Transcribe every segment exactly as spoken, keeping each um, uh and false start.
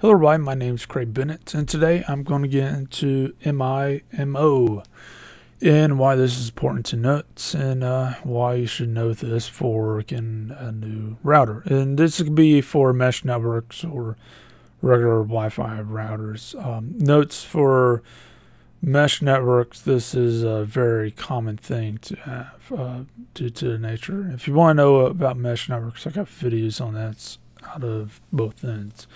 Hello everybody, my name is Craig Bennett, and today I'm going to get into M I M O and why this is important to note, and uh, why you should know this for getting a new router. And this could be for mesh networks or regular Wi-Fi routers. Um, notes for mesh networks, this is a very common thing to have uh, due to the nature. If you want to know about mesh networks, I got videos on that out of both ends.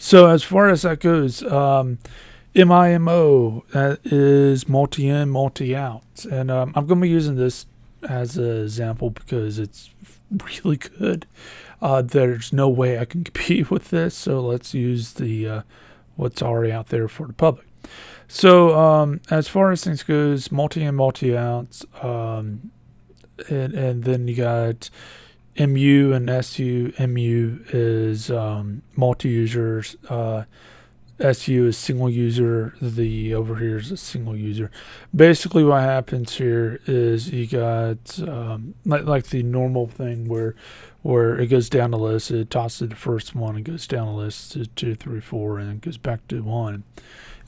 So as far as that goes, um, M I M O, that is multi-in, multi-out. And um, I'm going to be using this as an example because it's really good. Uh, there's no way I can compete with this, so let's use the uh, what's already out there for the public. So um, as far as things goes, multi-in, multi-out, um, and, and then you got M U and S U. M U is um, multi-users. Uh, S U is single user. The over here is a single user. Basically, what happens here is you got um, like, like the normal thing where where it goes down the list. It tosses to the first one. It goes down the list to two, three, four, and it goes back to one.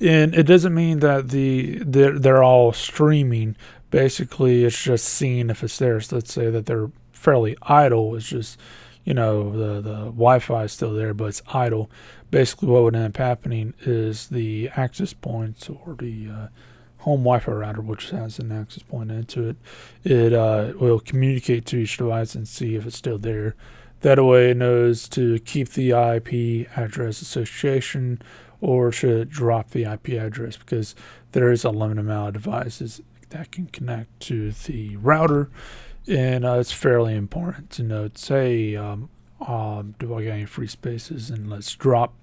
And it doesn't mean that the they're, they're all streaming. Basically, it's just seeing if it's there. So let's say that they're fairly idle. It's just, you know, the the Wi-Fi is still there, but it's idle. Basically, what would end up happening is the access points or the uh, home Wi-Fi router, which has an access point into it, it uh, will communicate to each device and see if it's still there. That way, it knows to keep the I P address association, or should it drop the I P address, because there is a limited amount of devices that can connect to the router. And uh, it's fairly important to note, say, um, um, do I get any free spaces? And let's drop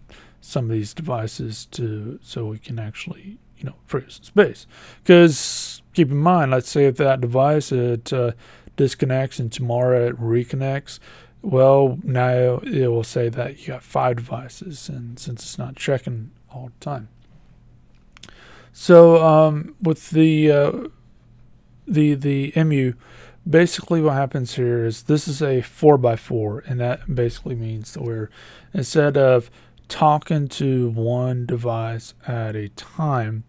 some of these devices to so we can actually, you know, free some space. Because keep in mind, let's say if that device it uh, disconnects and tomorrow it reconnects, well, now it will say that you got five devices, and since it's not checking all the time. So um, with the uh, the the M U. Basically, what happens here is this is a four by four, and that basically means that we're, instead of talking to one device at a time,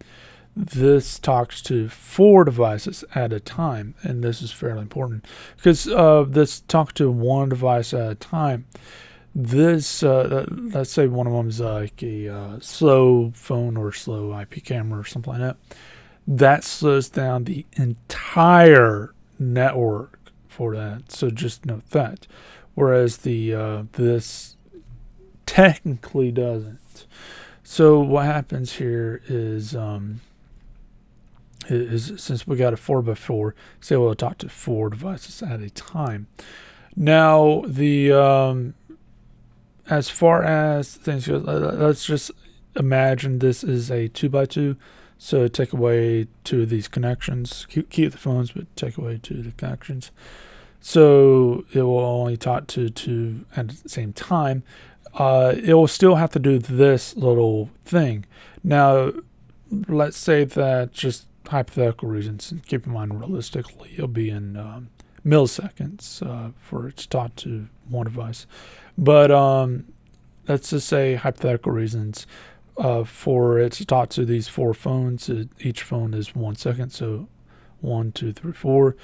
this talks to four devices at a time. And this is fairly important because uh, this talk to one device at a time, this, uh, let's say one of them is like a uh, slow phone or slow I P camera or something like that, that slows down the entire network for that, so just note that. Whereas the uh, this technically doesn't. So what happens here is um, is since we got a four by four, say we'll talk to four devices at a time. Now the um, as far as things go, let's just imagine this is a two by two. So take away two of these connections, keep, keep the phones, but take away two of the connections. So it will only talk to two at the same time. Uh, it will still have to do this little thing. Now, let's say that, just hypothetical reasons, and keep in mind realistically, it'll be in um, milliseconds uh, for it to talk to one device. But um, let's just say hypothetical reasons. Uh, for it to talk to these four phones, it, each phone is one second, so one, two, three, four.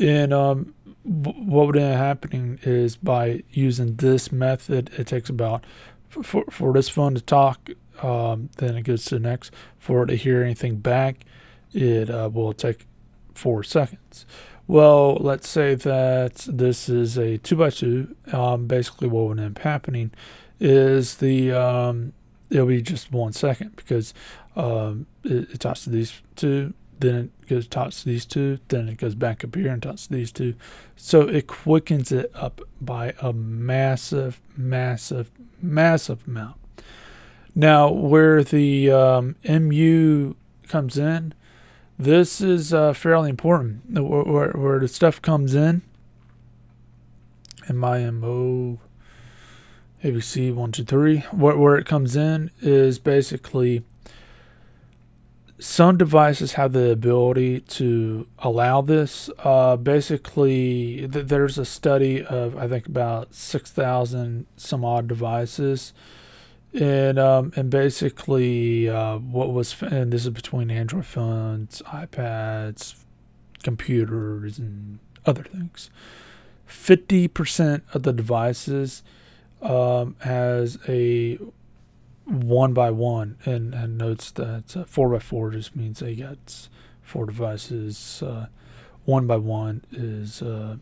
And um, what would end up happening is by using this method, it takes about for for this phone to talk, um, then it goes to the next. For it to hear anything back, it uh, will take four seconds. Well, let's say that this is a two by two. Um, basically, what would end up happening is the um, it'll be just one second because um, it, it talks to these two, then it goes talks to these two, then it goes back up here and talks to these two. So it quickens it up by a massive, massive, massive amount. Now, where the um, M U comes in, this is uh, fairly important. Where, where, where the stuff comes in, M I M O. A B C one two three. Where, where it comes in is basically some devices have the ability to allow this. Uh, basically, th there's a study of I think about six thousand some odd devices, And um, and basically, uh, what was and this is between Android phones, iPads, computers, and other things. fifty percent of the devices um, has a one by one, and, and notes that uh, four by four just means they got four devices. Uh, one by one is uh,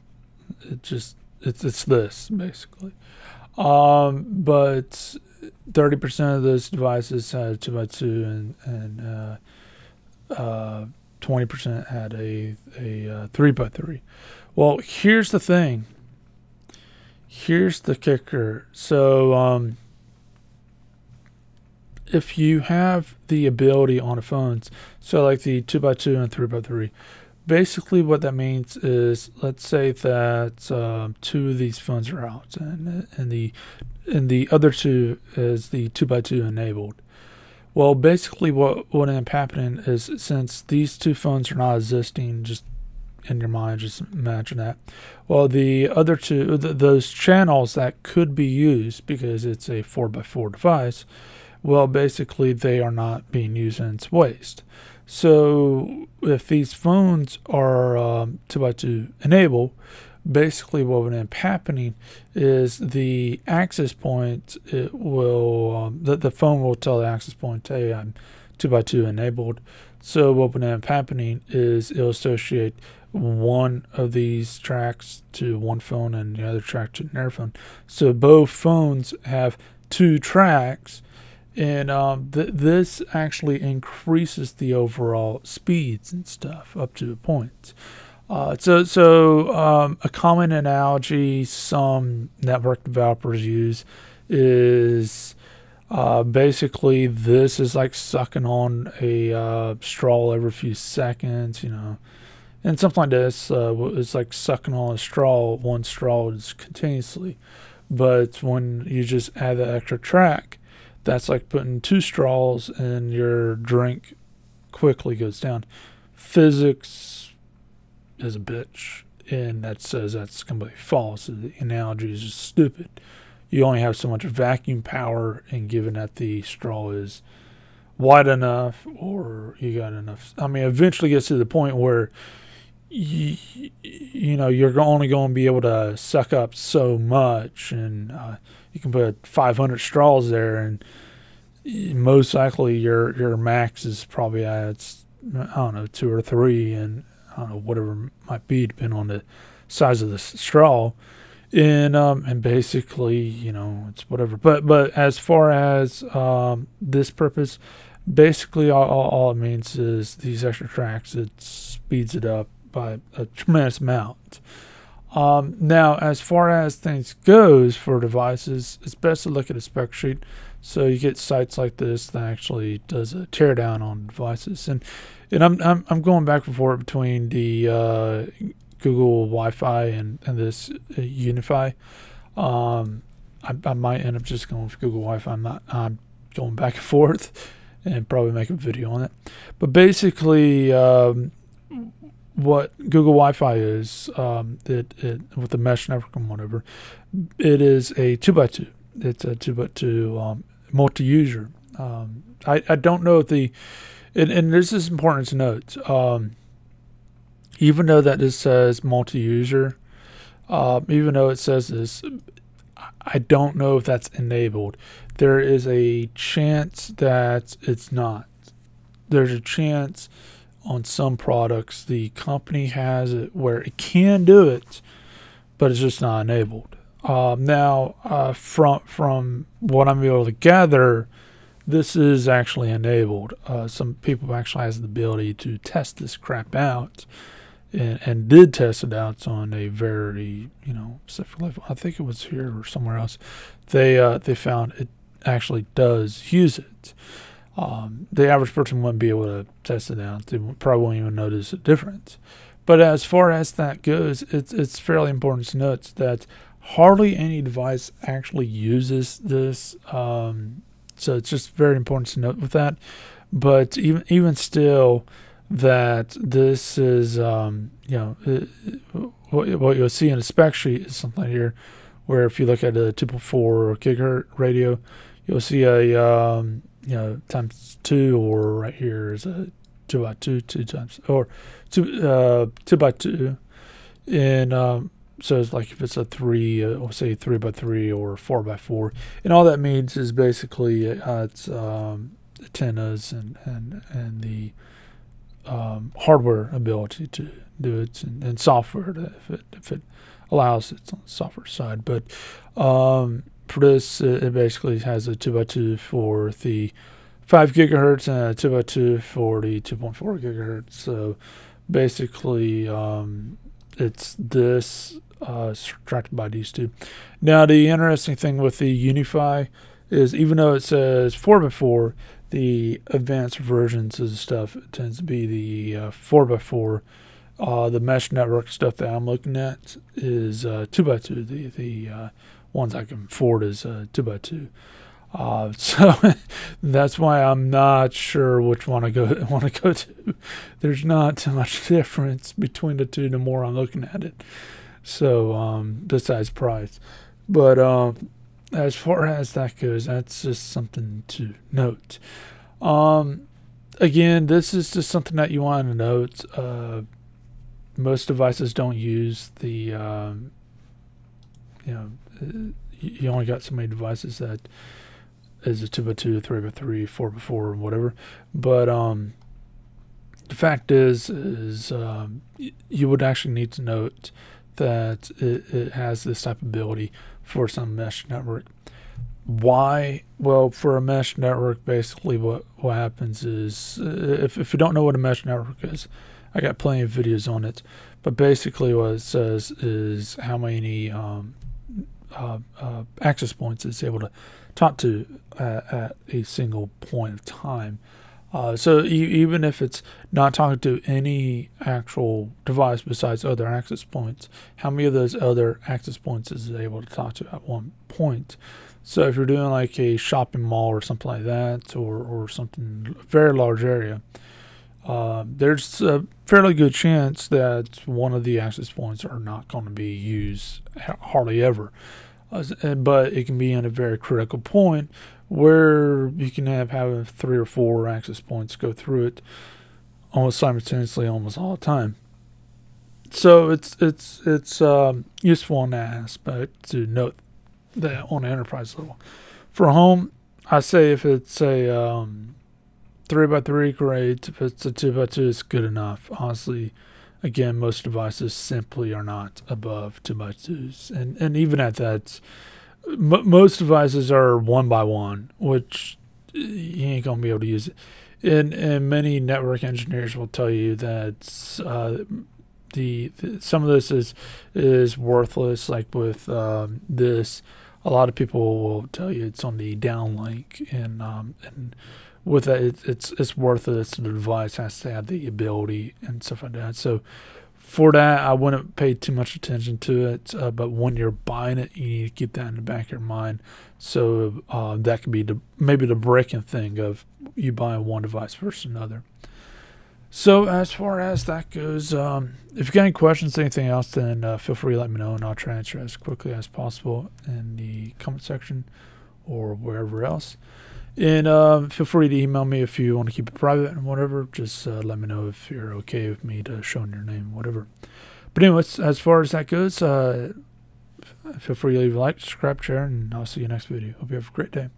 it just it's it's this basically, um, but. Thirty percent of those devices had two by two, and and uh, uh, twenty percent had a a uh, three by three. Well, here's the thing. Here's the kicker. So, um, if you have the ability on a phone, so like the two by two and three by three, basically what that means is, let's say that um, two of these phones are out, and and the and the other two is the two by two enabled. Well, basically what what ended up happening is, since these two phones are not existing, just in your mind, just imagine that. Well, the other two, th those channels that could be used because it's a four by four device, well, basically they are not being used, and it's waste. So if these phones are um, two by two enabled, basically what would end up happening is the access point, it will, um, the, the phone will tell the access point, hey, I'm two by two enabled. So what would end up happening is it'll associate one of these tracks to one phone and the other track to another phone. So both phones have two tracks. And um, th this actually increases the overall speeds and stuff up to a point. Uh, so so um, a common analogy some network developers use is uh, basically this is like sucking on a uh, straw every few seconds, you know. And something like this, uh, it's like sucking on a straw, one straw is continuously. But when you just add the extra track, that's like putting two straws and your drink quickly goes down. Physics is a bitch, and that says that's completely false. The analogy is just stupid. You only have so much vacuum power, and given that the straw is wide enough, or you got enough, I mean, eventually gets to the point where you, you know, you're only going to be able to suck up so much, and uh, you can put five hundred straws there, and most likely your your max is probably at, it's, I don't know, two or three, and I don't know, whatever it might be, depending on the size of the straw, and um, and basically, you know, it's whatever. But but as far as um, this purpose, basically all, all, all it means is these extra tracks, it speeds it up by a tremendous amount. Um, now, as far as things goes for devices, it's best to look at a spec sheet. So you get sites like this that actually does a teardown on devices, and and I'm I'm, I'm going back and forth between the uh, Google Wi-Fi and and this uh, UniFi. Um, I, I might end up just going for Google Wi-Fi. I'm not. I'm going back and forth, and probably make a video on it. But basically. Um, What Google Wi-Fi is, um, it, it with the mesh network and whatever, it is a two by two. It's a two by two um, multi-user. Um, I I don't know if the, and, and this is important to note. Um, even though that this says multi-user, um, even though it says this, I don't know if that's enabled. There is a chance that it's not. There's a chance. On some products, the company has it where it can do it, but it's just not enabled. Um, now, uh, from from what I'm able to gather, this is actually enabled. Uh, some people actually has the ability to test this crap out, and, and did test it out on a very you know specific level. I think it was here or somewhere else. They uh, they found it actually does use it. Um, the average person wouldn't be able to test it out. They probably won't even notice a difference. But as far as that goes, it's it's fairly important to note that hardly any device actually uses this. Um, so it's just very important to note with that. But even even still, that this is um, you know it, what, what you'll see in a spec sheet is something here, where if you look at a two point four gigahertz radio. you'll see a um, you know, times two, or right here is a two by two, two times, or two uh, two by two, and um, so it's like if it's a three, uh, we'll say three by three or four by four, and all that means is basically uh, it's um, antennas and and and the um, hardware ability to do it, and, and software to, if it if it allows, it's on the software side, but. Um, For this, it basically has a two by two for the five gigahertz and a two by two for the two point four gigahertz. So basically, um, it's this uh, subtracted by these two. Now, the interesting thing with the UniFi is even though it says four by four, the advanced versions of the stuff tends to be the uh, four by four. Uh, the mesh network stuff that I'm looking at is uh, two by two. The, the uh, ones I can afford is a two by two, uh, so that's why I'm not sure which one I go want to go to. There's not too much difference between the two. The more I'm looking at it, so um, besides price, but um, as far as that goes, that's just something to note. Um, again, this is just something that you want to note. Uh, most devices don't use the, um, you know. You only got so many devices that is a two by two, three by three, four by four, and whatever. But um, the fact is, is um, you would actually need to note that it, it has this type of ability for some mesh network. Why? Well, for a mesh network, basically what, what happens is, if, if you don't know what a mesh network is, I got plenty of videos on it. But basically what it says is how many... Um, Uh, uh, access points it's able to talk to uh, at a single point of time. Uh, so you, even if it's not talking to any actual device besides other access points, how many of those other access points is it able to talk to at one point? So if you're doing like a shopping mall or something like that, or, or something, very large area, uh, there's a fairly good chance that one of the access points are not going to be used hardly ever. Uh, but it can be in a very critical point where you can have, have three or four access points go through it almost simultaneously, almost all the time. So it's it's it's um, useful in that aspect to note that on an enterprise level. For home, I say if it's a um, three by three, great. If it's a two by two, it's good enough. Honestly. Again, most devices simply are not above two by twos. And, and even at that, m most devices are one by one, which you ain't going to be able to use it. And, and many network engineers will tell you that uh, the, the some of this is, is worthless. Like with um, this, a lot of people will tell you it's on the downlink. And, um, and with that, it, it's it's worthless. The device has to have the ability and stuff like that. So for that, I wouldn't pay too much attention to it. Uh, but when you're buying it, you need to keep that in the back of your mind. So uh, that could be the, maybe the breaking thing of you buying one device versus another. So as far as that goes, um, if you got any questions, anything else, then uh, feel free to let me know, and I'll try to answer as quickly as possible in the comment section or wherever else. And uh, feel free to email me if you want to keep it private and whatever. Just uh, let me know if you're okay with me to showing your name, whatever. But anyways, as far as that goes, uh, feel free to leave a like, subscribe, share, and I'll see you next video. Hope you have a great day.